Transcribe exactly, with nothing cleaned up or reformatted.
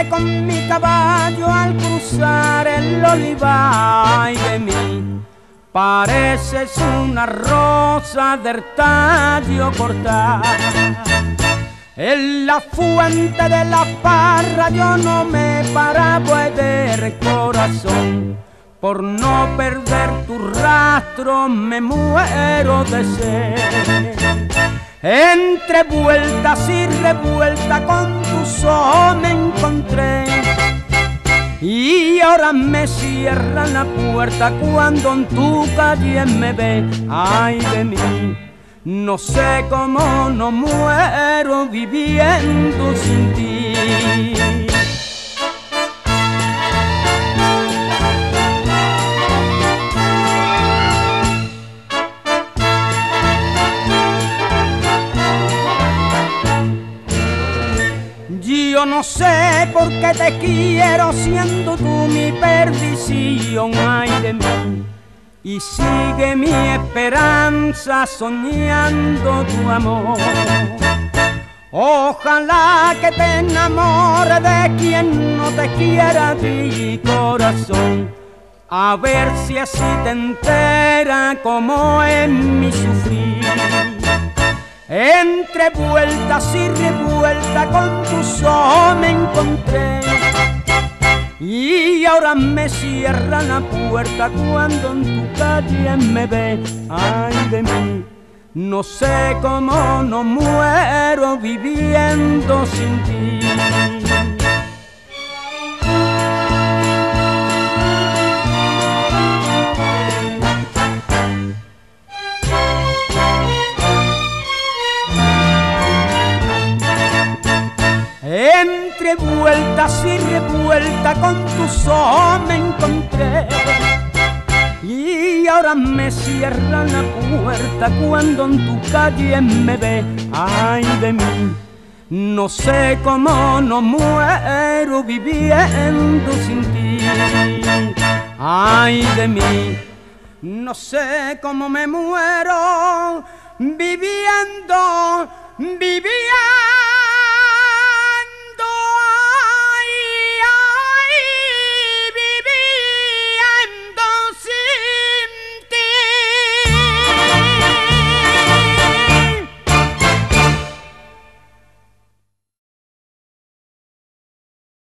encontré con mi caballo al cruzar el olivar, y de mí pareces una rosa del tallo cortada. En la fuente de la parra yo no me paraba del corazón, por no perder tu rastro me muero de sed. Entre vueltas y revueltas con tus ojos me encontré, y ahora me cierran la puerta cuando en tu calle me ve. Ay de mí, no sé cómo no muero viviendo sin ti. Yo no sé por qué te quiero siendo tú mi perdición, ay de mí. Y sigue mi esperanza soñando tu amor. Ojalá que te enamore de quien no te quiera a ti, corazón. A ver si así te entera como en mi sufrir. Entre vueltas y revueltas con tus ojos me encontré, y ahora me cierran la puerta cuando en tu calle me ve. Ay de mí, no sé cómo no muero viviendo sin ti. Entre vueltas y revueltas con tus ojos me encontré, y ahora me cierran la puerta cuando en tu calle me ve. Ay de mí, no sé cómo no muero viviendo sin ti. Ay de mí, no sé cómo me muero viviendo, viviendo.